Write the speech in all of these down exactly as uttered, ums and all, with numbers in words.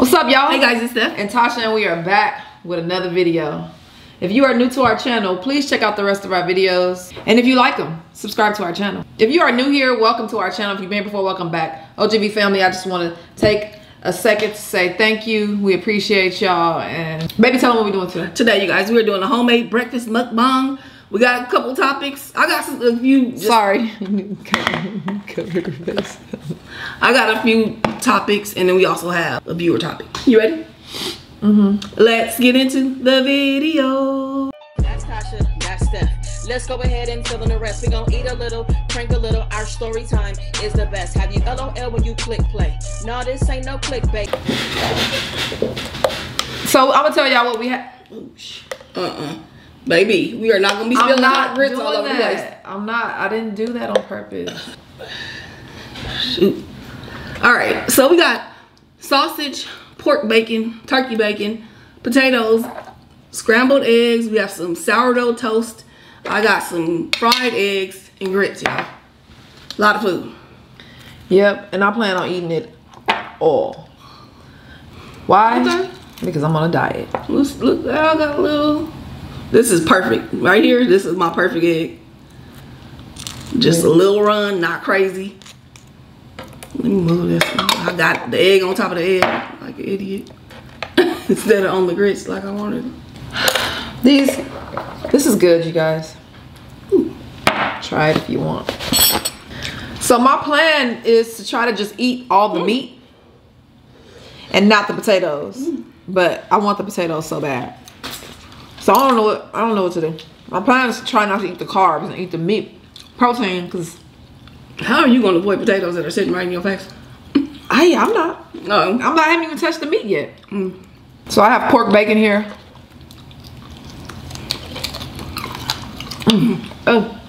What's up, y'all? Hey guys, it's Steph and Tasha, and we are back with another video. If you are new to our channel, please check out the rest of our videos, and if you like them, subscribe to our channel. If you are new here, welcome to our channel. If you've been before, welcome back. O G B family, I just want to take a second to say thank you. We appreciate y'all. And baby, tell them what we're doing today. Today, you guys, we're doing a homemade breakfast mukbang. We got a couple topics. I got some, a few. Just, Sorry. I got a few topics, and then we also have a viewer topic. You ready? Mm-hmm. Let's get into the video. That's Tasha. That's Steph. Let's go ahead and fill in the rest. We're gonna eat a little, prank a little. Our story time is the best. Have you L O L when you click play? No, this ain't no clickbait. So, I'm gonna tell y'all what we have. Uh-uh. Baby, we are not gonna be spilling hot grits all over the place. I'm not. I didn't do that on purpose. Shoot. All right. So we got sausage, pork bacon, turkey bacon, potatoes, scrambled eggs. We have some sourdough toast. I got some fried eggs and grits, y'all. A lot of food. Yep. And I plan on eating it all. Why? Okay. Because I'm on a diet. Let's look. I got a little. This is perfect. Right here, this is my perfect egg. Just a little run, not crazy. Let me move this one. I got the egg on top of the egg like an idiot. Instead of on the grits like I wanted. These, this is good, you guys. Ooh. Try it if you want. So my plan is to try to just eat all the mm. meat and not the potatoes. Mm. But I want the potatoes so bad. So I don't know what I don't know what to do. My plan is to try not to eat the carbs and eat the meat, protein. Cause how are you gonna avoid potatoes that are sitting right in your face? I I'm not. No, I'm not. I haven't even touched the meat yet. Mm. So I have pork bacon here. Mm. Oh.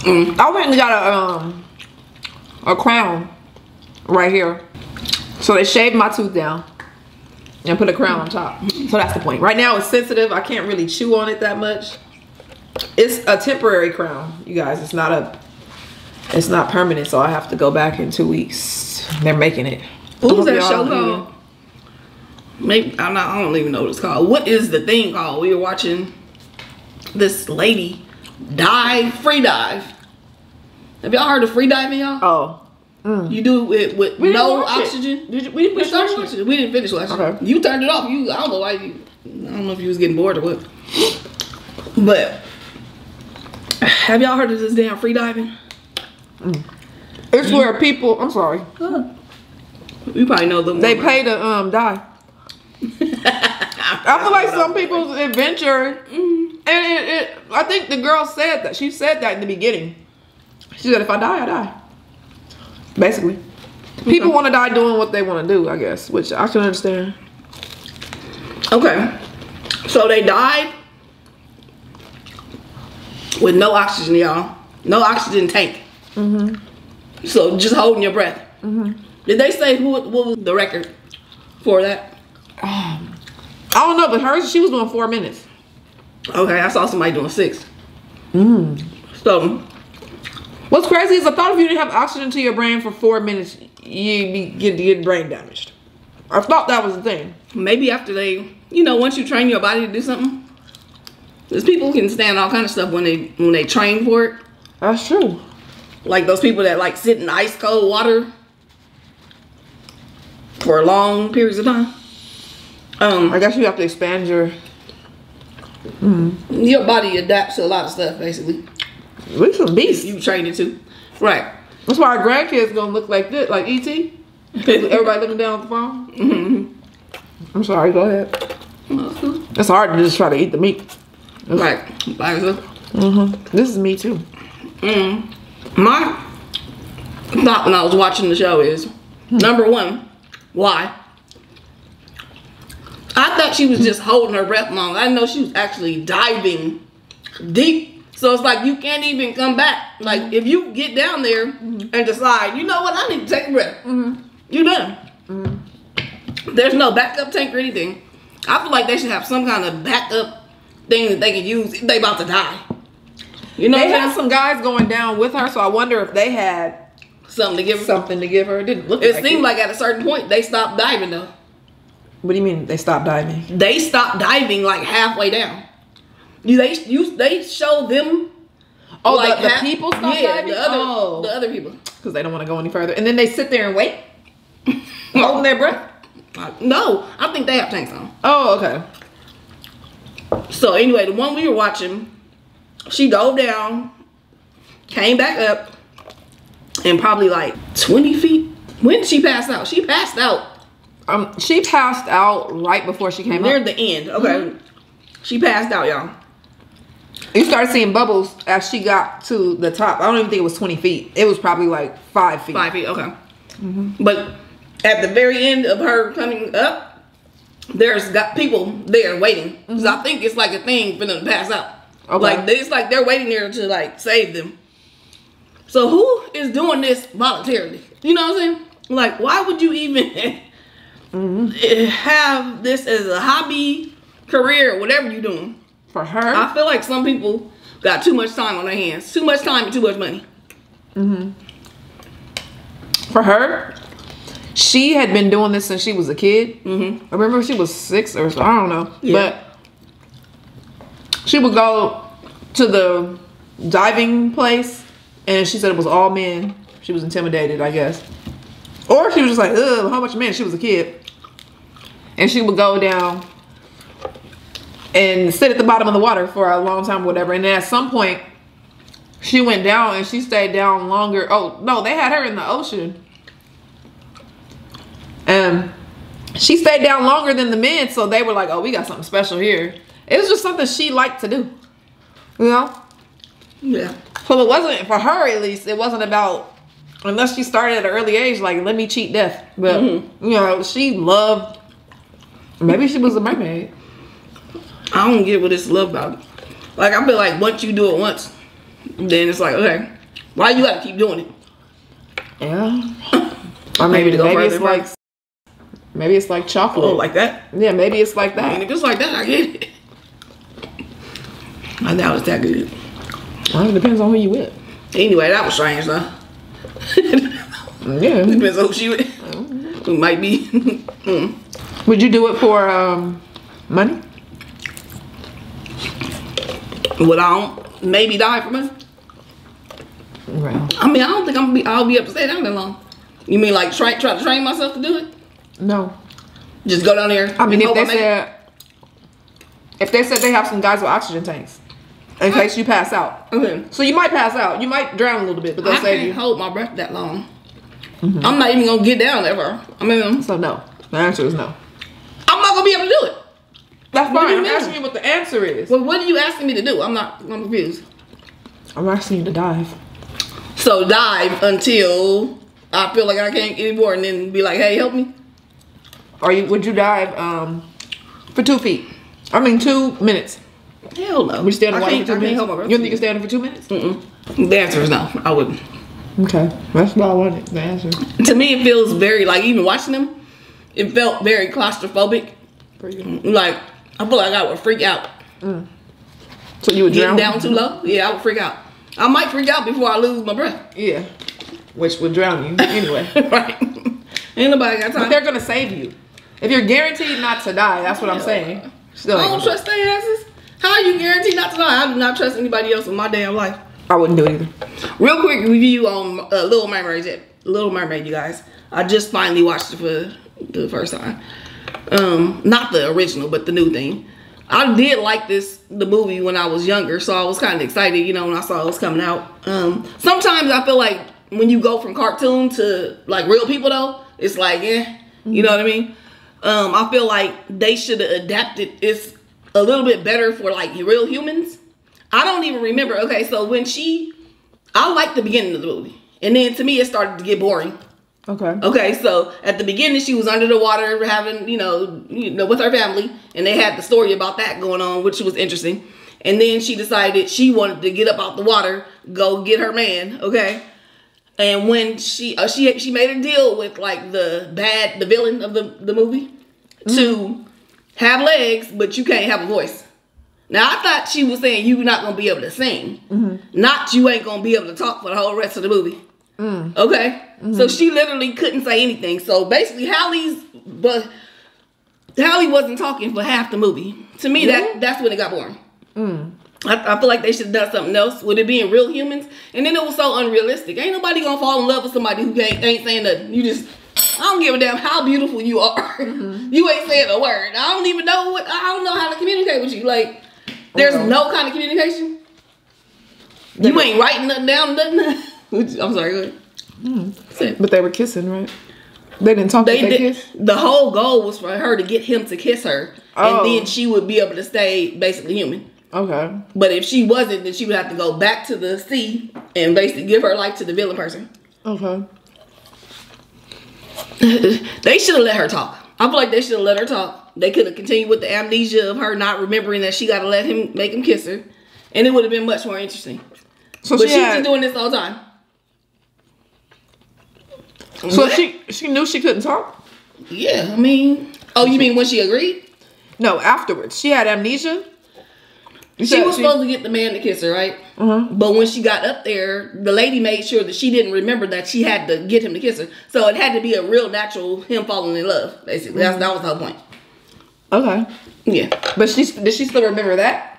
Mm. I went and got a um a crown right here. So they shaved my tooth down and put a crown on top. So that's the point. Right now it's sensitive. I can't really chew on it that much. It's a temporary crown, you guys. It's not a, it's not permanent, so I have to go back in two weeks. They're making it. Who's that show called? Maybe, I'm not, I don't even know what it's called. What is the thing called? We were watching this lady dive, free dive. Have y'all heard of free diving, y'all? Oh. Mm. You do it with we no oxygen. It. Did you, we didn't finish last oxygen. We didn't finish last year. Okay. You turned it off. You I don't know why you I don't know if you was getting bored or what. But have y'all heard of this damn free diving? Mm. It's mm. where people I'm sorry. Huh. You probably know them. They pay to um die. I feel like some people's adventure mm. and it, it I think the girl said that. She said that in the beginning. She said if I die, I die. Basically, people want to die doing what they want to do, I guess, which I can understand. Okay, so they died with no oxygen, y'all. No oxygen tank. Mm-hmm. So just holding your breath. Mm-hmm. Did they say who? What was the record for that? Um, I don't know, but hers, she was doing four minutes. Okay, I saw somebody doing six. Mm. So. What's crazy is I thought if you didn't have oxygen to your brain for four minutes, you'd be get, get brain damaged. I thought that was the thing. Maybe after they, you know, once you train your body to do something, there's people who can stand all kind of stuff when they when they train for it. That's true. Like those people that like sit in ice cold water for long periods of time. Um, I guess you have to expand your mm-hmm. your body adapts to a lot of stuff, basically. We some beasts. You trained it too. Right. That's why our grandkids gonna look like this, like E T Everybody looking down at the phone. Mm-hmm. I'm sorry, go ahead. Mm-hmm. It's hard to just try to eat the meat. That's right. By yourself. Mm-hmm. This is me too. Mm-hmm. My thought when I was watching the show is, mm-hmm. number one, why? I thought she was just holding her breath long. I didn't know she was actually diving deep. So it's like you can't even come back. Like if you get down there mm-hmm. and decide, you know what, I need to take a breath. Mm-hmm. You're done. Mm-hmm. There's no backup tank or anything. I feel like they should have some kind of backup thing that they can use if they about to die. You know, they had some guys going down with her, so I wonder if they had Something to give her? Something to give her. It didn't look it like it. It seemed like at a certain point they stopped diving though. What do you mean they stopped diving? They stopped diving like halfway down. You they you they show them. Oh, like the, the people stopped yeah, diving? The other, oh. the other people. Because they don't want to go any further. And then they sit there and wait? Holding their breath? No. I think they have tanks on. Oh, okay. So anyway, the one we were watching, she dove down, came back up, and probably like twenty feet. When did she pass out? She passed out. Um, she passed out right before she came Near up. Near the end. Okay. Mm-hmm. She passed out, y'all. You started seeing bubbles as she got to the top. I don't even think it was twenty feet. It was probably like five feet. Five feet, okay. Mm-hmm. But at the very end of her coming up, there's got people there waiting. Mm-hmm. So I think it's like a thing for them to pass out. Okay. Like it's like they're waiting there to like save them. So who is doing this voluntarily? You know what I'm saying? Like, why would you even mm-hmm. have this as a hobby, career, whatever you're doing? For her? I feel like some people got too much time on their hands. Too much time and too much money. Mm-hmm. For her, she had been doing this since she was a kid. Mm-hmm. I remember she was six or so. I don't know. Yeah. But she would go to the diving place and she said it was all men. She was intimidated, I guess. Or she was just like, ugh, how much men? She was a kid. And she would go down and sit at the bottom of the water for a long time, whatever. And then at some point, she went down and she stayed down longer. Oh, no, they had her in the ocean. And she stayed down longer than the men. So they were like, oh, we got something special here. It was just something she liked to do. You know? Yeah. So it wasn't, for her at least, it wasn't about, unless she started at an early age, like, let me cheat death. But, mm-hmm. you know, she loved, maybe she was a mermaid. I don't get what it's love about. Like, I feel like once you do it once, then it's like, okay, why you gotta keep doing it? Yeah. Or maybe, maybe, maybe it's like, maybe it's like chocolate. Oh, like that? Yeah, maybe it's like that. I mean, if it's like that, I get it. I doubt it's that good. Well, it depends on who you with. Anyway, that was strange, though. Yeah. Depends on who she with. Who might be. mm. Would you do it for um, money? Would I maybe die for money? Right. I mean, I don't think I'm gonna be. I'll be upset out that long. You mean like try try to train myself to do it? No. Just go down there. I mean, if they said if they said they have some guys with oxygen tanks in huh? case you pass out. Okay. So you might pass out. You might drown a little bit, but they'll I save can't you. Hold my breath that long. Mm-hmm. I'm not even gonna get down ever. I mean. So no. The answer is no. I'm not gonna be able to do it. That's fine. I'm mean? asking you what the answer is. Well, what are you asking me to do? I'm not, I'm confused. I'm asking you to dive. So dive until I feel like I can't get anymore and then be like, hey, help me? Or you, would you dive um, for two feet? I mean, two minutes. Hell no. Would you stand in water for two I minutes? Help my you don't think you stand for two minutes? Mm-mm. The answer is no. I wouldn't. Okay. That's what I wanted, the answer. To me, it feels very, like even watching them, it felt very claustrophobic. Like, I feel like I would freak out. Mm. So you would drown? Getting down too low? Yeah, I would freak out. I might freak out before I lose my breath. Yeah. Which would drown you anyway. Right. Ain't nobody got time. But they're going to save you. If you're guaranteed not to die, that's what yeah. I'm saying. Still I don't trust their asses. How are you guaranteed not to die? I do not trust anybody else in my damn life. I wouldn't do it either. Real quick review on uh, Little Mermaid. Little Mermaid, you guys. I just finally watched it for the first time. Um, not the original, but the new thing. I did like this, the movie when I was younger, so I was kind of excited, you know, when I saw it was coming out. Um, sometimes I feel like when you go from cartoon to like real people though, it's like, eh, mm-hmm. you know what I mean? Um, I feel like they should have adapted it's a little bit better for like real humans. I don't even remember. Okay. So when she, I liked the beginning of the movie and then to me, it started to get boring. Okay. Okay, so at the beginning she was under the water having, you know, you know, with her family and they had the story about that going on, which was interesting. And then she decided she wanted to get up out the water, go get her man, okay? And when she uh, she she made a deal with like the bad the villain of the the movie mm. to have legs, but you can't have a voice. Now, I thought she was saying you're not going to be able to sing. Mm-hmm. Not you ain't going to be able to talk for the whole rest of the movie. Mm. Okay? Mm-hmm. So she literally couldn't say anything. So basically, Hallie's, but Hallie wasn't talking for half the movie. To me, really? that that's when it got boring. Mm. I, I feel like they should have done something else with it being real humans. And then it was so unrealistic. Ain't nobody gonna fall in love with somebody who ain't, ain't saying nothing. You just, I don't give a damn how beautiful you are. Mm-hmm. You ain't saying a word. I don't even know what, I don't know how to communicate with you. Like, there's oh. no kind of communication. They you were, ain't writing nothing down, nothing. I'm sorry, go ahead. Mm. But they were kissing, right? They didn't talk they did, they kiss? The whole goal was for her to get him to kiss her. Oh. And then she would be able to stay basically human. Okay. But if she wasn't, then she would have to go back to the sea and basically give her life to the villain person. Okay. They should have let her talk. I feel like they should have let her talk. They could have continued with the amnesia of her not remembering that she got to let him make him kiss her. And it would have been much more interesting. So but she she's been doing this all the time. So but, she she knew she couldn't talk? Yeah, I mean... Oh, you mean when she agreed? No, afterwards. She had amnesia? She, she was she, supposed to get the man to kiss her, right? Uh-huh. But when she got up there, the lady made sure that she didn't remember that she had to get him to kiss her. So it had to be a real natural him falling in love, basically. Mm-hmm. That's, that was the whole point. Okay. Yeah. But she, did she still remember that?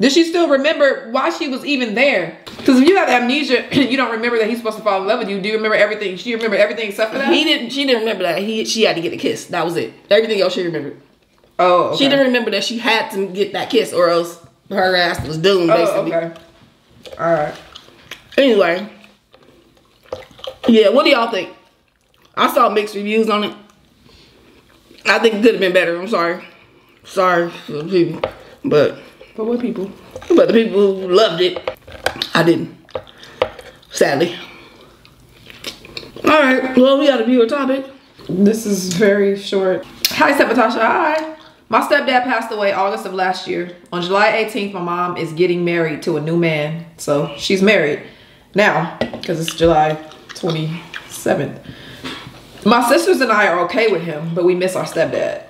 Did she still remember why she was even there? Because if you have amnesia, you don't remember that he's supposed to fall in love with you. Do you remember everything? She remembered everything except for that? He didn't, she didn't remember that. He, she had to get a kiss. That was it. Everything else she remembered. Oh, okay. She didn't remember that she had to get that kiss or else her ass was doomed, basically. Oh, okay. All right. Anyway. Yeah, what do y'all think? I saw mixed reviews on it. I think it could have been better. I'm sorry. Sorry for the people. But... But what people? But the people who loved it, I didn't. Sadly. All right. Well, we got a viewer topic. This is very short. Hi, StephAndTasha. Hi. My stepdad passed away August of last year. On July eighteenth, my mom is getting married to a new man. So she's married now because it's July twenty-seventh. My sisters and I are okay with him, but we miss our stepdad.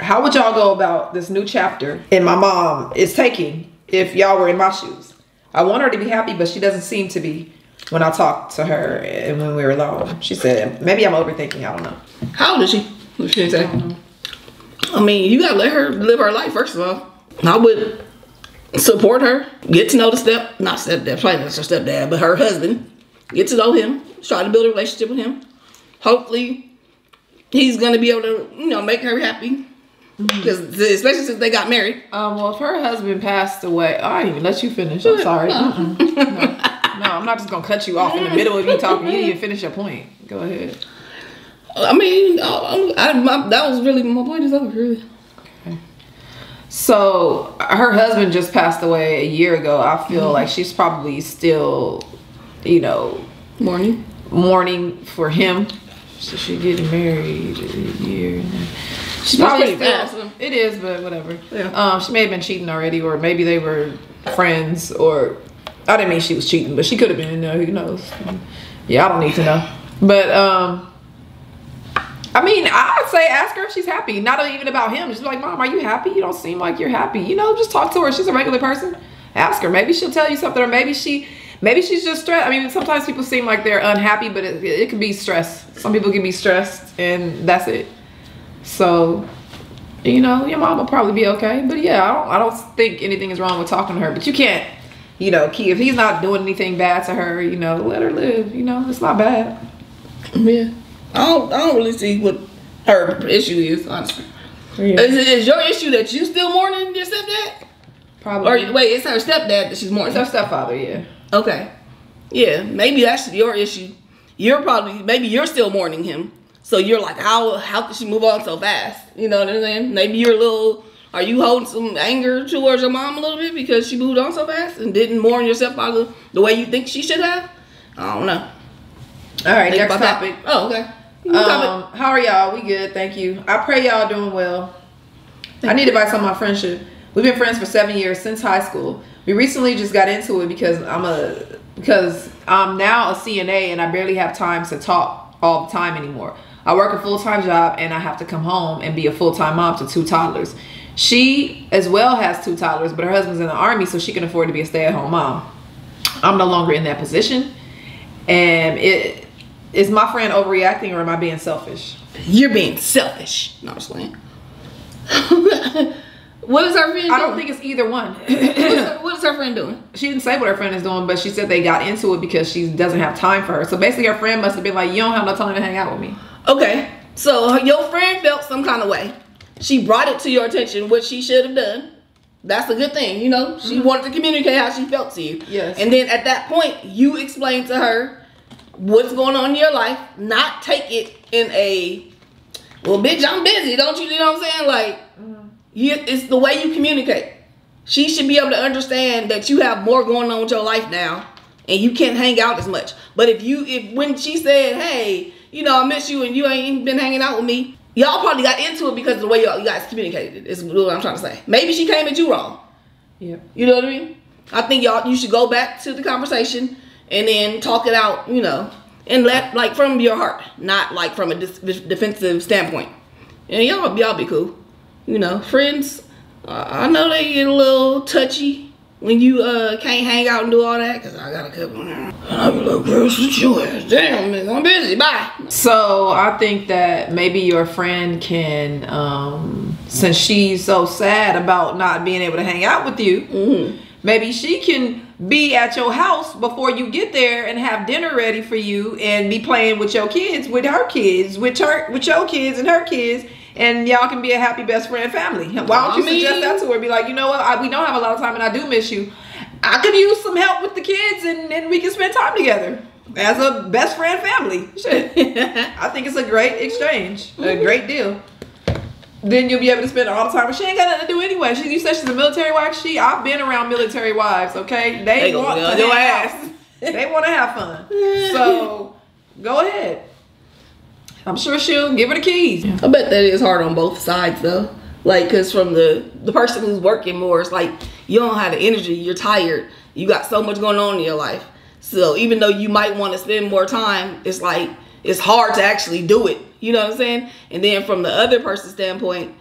How would y'all go about this new chapter and my mom is taking if y'all were in my shoes? I want her to be happy, but she doesn't seem to be when I talk to her and when we were alone. She said, maybe I'm overthinking, I don't know. How old is she? What she say? I, I mean, you gotta let her live her life, first of all. I would support her. Get to know the step, not stepdad, probably not her stepdad, but her husband. Get to know him. Try to build a relationship with him. Hopefully, he's gonna be able to, you know, make her happy. Because especially since they got married. Um, well, if her husband passed away, I didn't even let you finish. I'm sorry. Uh-uh. No. no, I'm not just gonna cut you off in the middle of you talking. You didn't even finish your point. Go ahead. I mean, I, I, my, that was really my point is over. Really. Okay. So her husband just passed away a year ago. I feel mm-hmm. like she's probably still, you know, mourning, mourning for him. So she's getting married a year now. She's probably still, it is, but whatever. Yeah. Um, she may have been cheating already, or maybe they were friends, or I didn't mean she was cheating, but she could have been in there. Who knows? Yeah, I don't need to know. But um, I mean, I'd say ask her if she's happy. Not even about him. She's like, Mom, are you happy? You don't seem like you're happy. You know, just talk to her. She's a regular person. Ask her. Maybe she'll tell you something, or maybe she. Maybe she's just stressed. I mean, sometimes people seem like they're unhappy, but it, it could be stress. Some people can be stressed, and that's it. So, you know, your mom will probably be okay. But yeah, I don't, I don't think anything is wrong with talking to her. But you can't, you know, if he's not doing anything bad to her, you know, let her live. You know, it's not bad. Yeah. I don't, I don't really see what her issue is, honestly. Yeah. Is, is your issue that you still mourning your stepdad? Probably. Or, wait, it's her stepdad that she's mourning. It's her stepfather, yeah. Okay, yeah, maybe that's your issue. You're probably, maybe you're still mourning him, so you're like, how how could she move on so fast? You know what I'm saying? Maybe you're a little, are you holding some anger towards your mom a little bit because she moved on so fast and didn't mourn yourself by the, the way you think she should have? I don't know. All right, next topic. That. Oh, okay. Um, how are y'all? We good, thank you. I pray y'all doing well. Thank I need you. Advice on my friendship. We've been friends for seven years since high school. We recently just got into it because I'm a because I'm now a C N A and I barely have time to talk all the time anymore. I work a full-time job and I have to come home and be a full-time mom to two toddlers. She as well has two toddlers, but her husband's in the army so she can afford to be a stay-at-home mom. I'm no longer in that position And it is my friend overreacting, or am I being selfish? You're being selfish. No, I'm just lying. What is our friend doing? I don't think it's either one. What is her friend doing? She didn't say what her friend is doing, but she said they got into it because she doesn't have time for her. So basically her friend must have been like, you don't have no time to hang out with me. Okay. So your friend felt some kind of way. She brought it to your attention, which she should have done. That's a good thing, you know. She mm-hmm. wanted to communicate how she felt to you. Yes. And then at that point, you explained to her what's going on in your life. Not take it in a, well, bitch, I'm busy. Don't you, you know what I'm saying? Like, mm-hmm. you, it's the way you communicate. She should be able to understand that you have more going on with your life now, and you can't hang out as much. But if you, if when she said, hey, you know, I miss you and you ain't been hanging out with me, y'all probably got into it because of the way y'all guys communicated, is what I'm trying to say. Maybe she came at you wrong. Yeah. You know what I mean? I think y'all, you should go back to the conversation and then talk it out, you know, and let, like, from your heart, not like from a dis defensive standpoint. And y'all, y'all be cool. You know, friends, uh, I know they get a little touchy when you uh, can't hang out and do all that, because I got a couple of them. I'll be like, girl, sit your ass down, man. I'm busy. Bye. So I think that maybe your friend can, um, since she's so sad about not being able to hang out with you, mm-hmm. maybe she can be at your house before you get there and have dinner ready for you and be playing with your kids, with her kids, with her, with your kids and her kids. And y'all can be a happy best friend family. Why don't you suggest that to her? Be like, you know what? I, we don't have a lot of time and I do miss you. I could use some help with the kids and then we can spend time together as a best friend family. Shit. I think it's a great exchange. A great deal. Then you'll be able to spend all the time. But she ain't got nothing to do anyway. She, you said she's a military wife. She, I've been around military wives, okay? They, they want to their ass. They want to have fun. So, go ahead. I'm sure she'll give her the keys. I bet that is hard on both sides though. Like, cause from the, the person who's working more, it's like, you don't have the energy, you're tired, you got so much going on in your life. So even though you might want to spend more time, it's like, it's hard to actually do it. You know what I'm saying? And then from the other person's standpoint,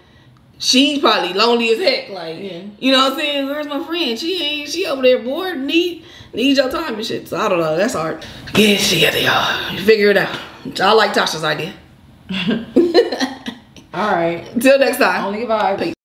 she's probably lonely as heck. Like, yeah. You know what I'm saying? Where's my friend? She ain't, she over there bored, need, need your time and shit. So I don't know, that's hard. Get it together, y'all. Figure it out. I like Tasha's idea. All right. Till next time. Only vibes. Peace.